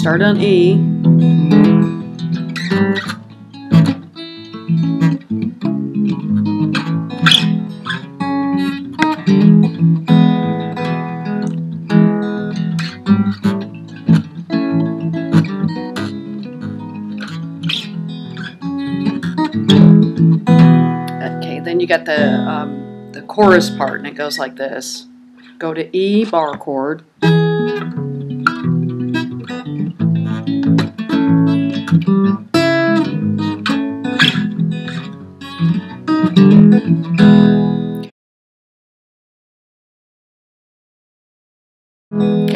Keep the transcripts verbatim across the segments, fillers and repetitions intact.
start on E, okay, then you got the um, the chorus part, and it goes like this. Go to E bar chord, okay,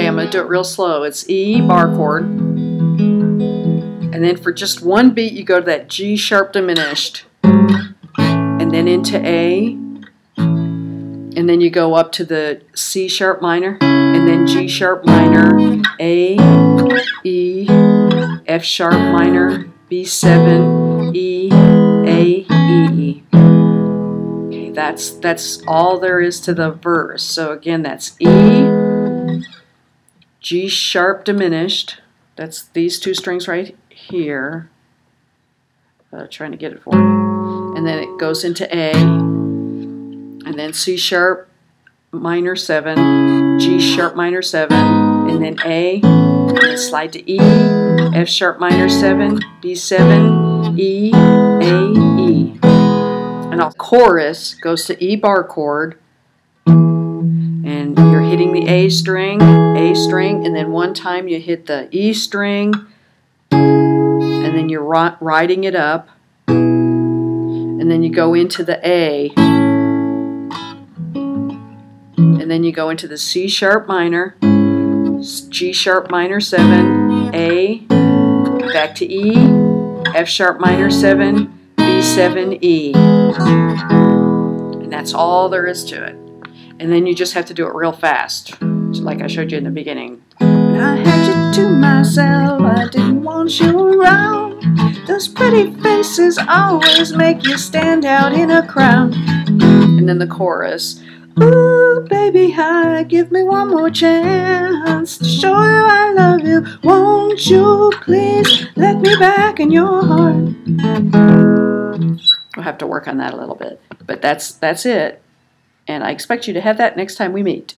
I'm going to do it real slow. It's E bar chord, and then for just one beat you go to that G sharp diminished, and then into A, and then you go up to the C sharp minor, and then G sharp minor, A, E, F sharp minor, B seven, E, A, E, E. Okay, that's, that's all there is to the verse. So again, that's E, G sharp diminished, that's these two strings right here, uh, trying to get it for you, and then it goes into A, and then C sharp minor seven, G sharp minor seven, and then A, and then slide to E, F sharp minor seven, B seven, E, A, E. And our chorus goes to E bar chord, and you're hitting the A string, A string, and then one time you hit the E string, and then you're riding it up, and then you go into the A, and then you go into the C sharp minor, G sharp minor seven, A, back to E, F sharp minor seven, B seven, E. And that's all there is to it. And then you just have to do it real fast, like I showed you in the beginning. I had you to myself, I didn't want you around. Those pretty faces always make you stand out in a crowd. And then the chorus. Ooh, baby, hi, give me one more chance to show you I love you. Won't you please let me back in your heart? We'll have to work on that a little bit, but that's that's it. And I expect you to have that next time we meet.